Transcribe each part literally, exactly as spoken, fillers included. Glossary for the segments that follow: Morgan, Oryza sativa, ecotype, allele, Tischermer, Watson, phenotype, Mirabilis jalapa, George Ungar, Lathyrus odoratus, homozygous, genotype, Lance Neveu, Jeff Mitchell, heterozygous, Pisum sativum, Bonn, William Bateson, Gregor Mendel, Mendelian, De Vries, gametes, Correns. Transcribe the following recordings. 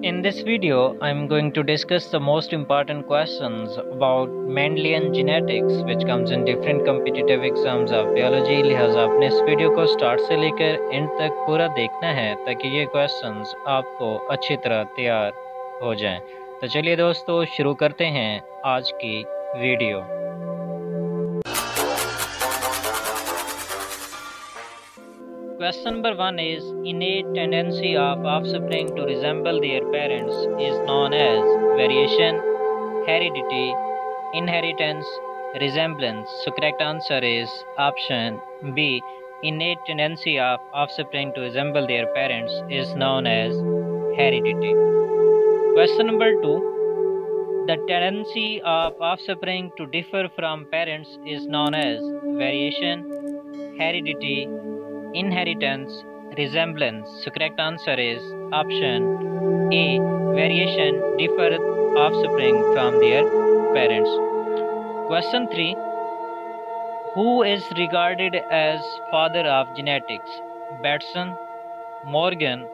In this video, I am going to discuss the most important questions about Mendelian genetics which comes in different competitive exams of biology। लिहाजा आपने इस video को start से लेकर and तक पूरा देखना है ताकि ये क्वेश्चंस आपको अच्छी तरह तैयार हो जाएं। तो चलिए दोस्तों शुरू करते हैं आज की video. Question number one is innate tendency of offspring to resemble their parents is known as variation, heredity, inheritance, resemblance. So correct answer is option B. Innate tendency of offspring to resemble their parents is known as heredity. Question number two. The tendency of offspring to differ from parents is known as variation, heredity, inheritance, resemblance. So correct answer is option A. Variation, differ offspring from their parents. Question three. Who is regarded as father of genetics? Bateson, Morgan,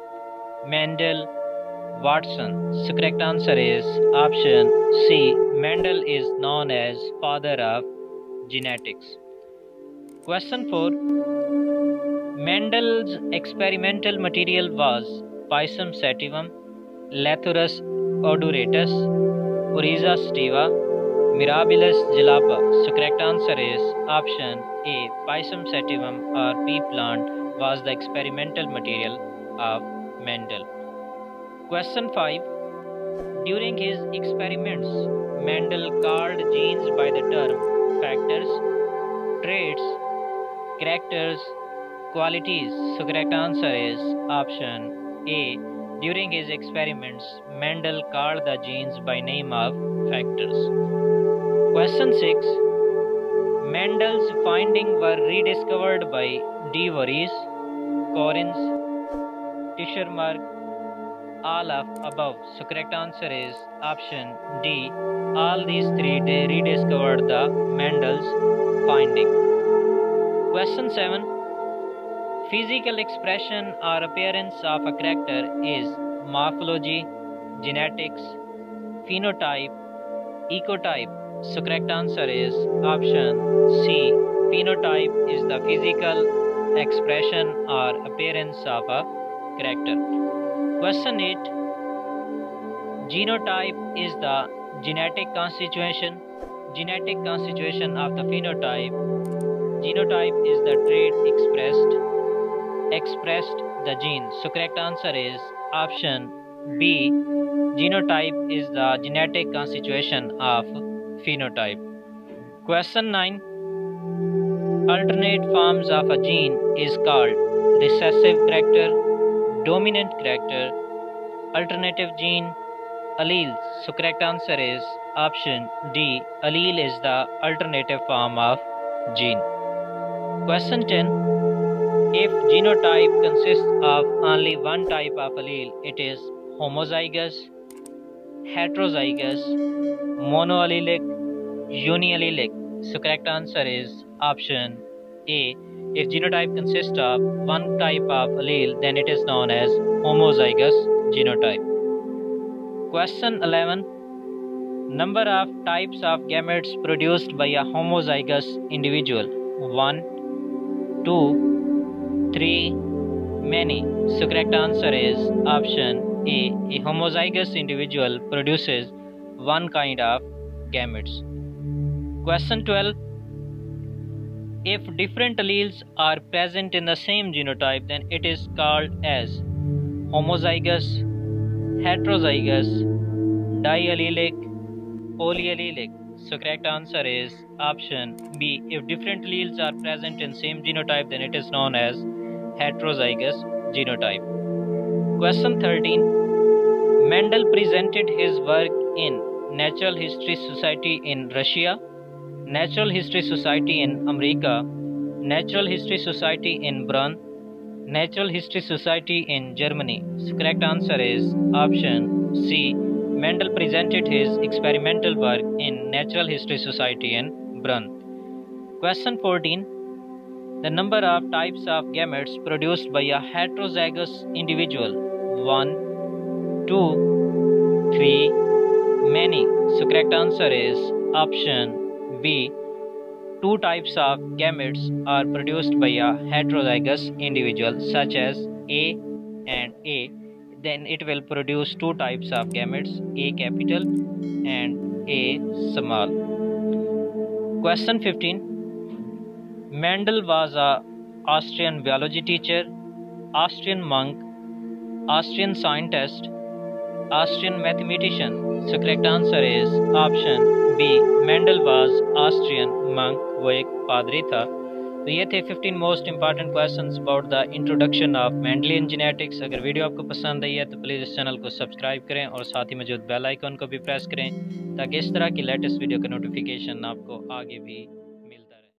Mendel, Watson. So correct answer is option C. Mendel is known as father of genetics. Question four. Mendel's experimental material was Pisum sativum, Lathyrus odoratus, Oryza sativa, Mirabilis jalapa. So correct answer is option A. Pisum sativum or pea plant was the experimental material of Mendel. Question five. During his experiments, Mendel called genes by the term factors, traits, characters, qualities. So correct answer is option A. During his experiments, Mendel called the genes by name of factors. Question six. Mendel's findings were rediscovered by De Vries, Correns, Tischermer, all of above. So correct answer is option D. All these three rediscovered the Mendel's finding. Question seven. Physical expression or appearance of a character is morphology, genetics, phenotype, ecotype. So correct answer is option C. Phenotype is the physical expression or appearance of a character. Question eight. Genotype is the genetic constitution, genetic constitution of the phenotype. Genotype is the trait expressed expressed the gene. So correct answer is option B. Genotype is the genetic constitution of phenotype. Question nine. Alternate forms of a gene is called recessive character, dominant character, alternative gene, allele. So correct answer is option D. Allele is the alternative form of gene. Question ten. If genotype consists of only one type of allele, it is homozygous, heterozygous, monoallelic, uniallelic. So correct answer is option A. If genotype consists of one type of allele, then it is known as homozygous genotype. Question eleven. Number of types of gametes produced by a homozygous individual. one, two, three, many. So correct answer is option A. A homozygous individual produces one kind of gametes. Question twelve. If different alleles are present in the same genotype, then it is called as homozygous, heterozygous, diallelic, polyallelic. So correct answer is option B. If different alleles are present in same genotype, then it is known as heterozygous genotype. Question thirteen. Mendel presented his work in Natural History Society in Russia, Natural History Society in America, Natural History Society in Bonn, Natural History Society in Germany. So correct answer is option C. Mendel presented his experimental work in Natural History Society in Bonn. Question fourteen. The number of types of gametes produced by a heterozygous individual. one, too three, many. So correct answer is option B. Two types of gametes are produced by a heterozygous individual such as A and A. Then it will produce two types of gametes, A capital and A small. Question fifteen. Mendel was a Austrian biology teacher, Austrian monk, Austrian scientist, Austrian mathematician. So correct answer is option B. Mendel was Austrian monk, वो एक पादरी था. तो ये थे fifteen most important questions about the introduction of Mendelian genetics. अगर video आपको पसंद आई है तो प्लीज़ इस चैनल को सब्सक्राइब करें और साथ ही मौजूद बेल आइकन को भी प्रेस करें ताकि इस तरह की लेटेस्ट वीडियो का नोटिफिकेशन आपको आगे भी